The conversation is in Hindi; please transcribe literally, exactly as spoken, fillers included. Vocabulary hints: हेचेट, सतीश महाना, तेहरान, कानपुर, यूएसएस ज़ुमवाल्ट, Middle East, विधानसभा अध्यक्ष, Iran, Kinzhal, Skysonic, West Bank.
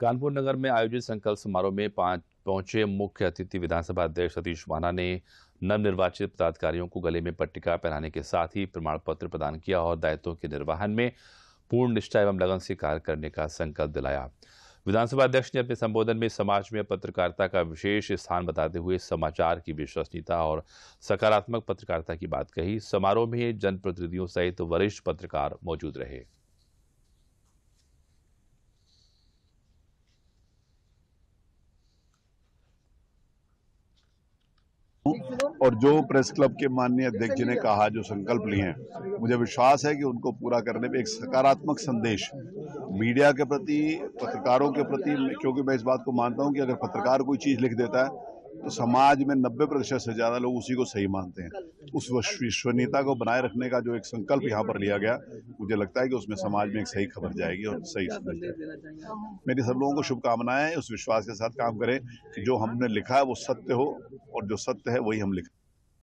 कानपुर नगर में आयोजित संकल्प समारोह में पहुंचे मुख्य अतिथि विधानसभा अध्यक्ष सतीश महाना ने नवनिर्वाचित पदाधिकारियों को गले में पट्टिका पहनाने के साथ ही प्रमाण पत्र प्रदान किया और दायित्वों के निर्वहन में पूर्ण निष्ठा एवं लगन से कार्य करने का संकल्प दिलाया। विधानसभा अध्यक्ष ने अपने संबोधन में समाज में पत्रकारिता का विशेष स्थान बताते हुए समाचार की विश्वसनीयता और सकारात्मक पत्रकारिता की बात कही। समारोह में जनप्रतिनिधियों सहित वरिष्ठ पत्रकार मौजूद रहे। और जो प्रेस क्लब के माननीय अध्यक्ष जी ने कहा, जो संकल्प लिए हैं, मुझे विश्वास है कि उनको पूरा करने में एक सकारात्मक संदेश मीडिया के प्रति, पत्रकारों के प्रति, क्योंकि मैं इस बात को मानता हूं कि अगर पत्रकार कोई चीज़ लिख देता है तो समाज में नब्बे प्रतिशत से ज़्यादा लोग उसी को सही मानते हैं। उस विश्वसनीयता को बनाए रखने का जो एक संकल्प यहाँ पर लिया गया, मुझे लगता है कि उसमें समाज में एक सही खबर जाएगी और सही संदेश जाएगा। मेरी सब लोगों को शुभकामनाएं। उस विश्वास के साथ काम करें कि जो हमने लिखा है वो सत्य हो और जो सत्य है वही हम लिखें।